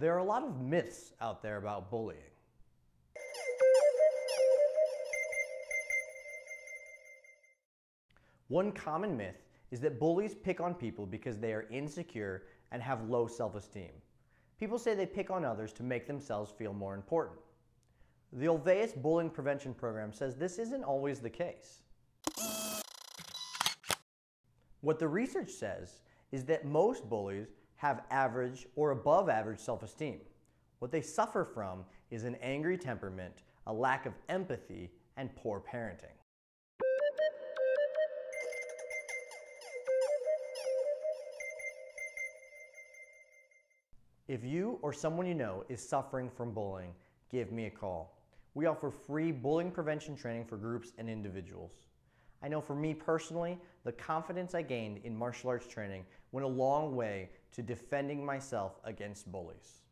There are a lot of myths out there about bullying. One common myth is that bullies pick on people because they are insecure and have low self-esteem. People say they pick on others to make themselves feel more important. The Olweus Bullying Prevention Program says this isn't always the case. What the research says is that most bullies have average or above average self-esteem. What they suffer from is an angry temperament, a lack of empathy, and poor parenting. If you or someone you know is suffering from bullying, give me a call. We offer free bullying prevention training for groups and individuals. I know for me personally, the confidence I gained in martial arts training went a long way to defending myself against bullies.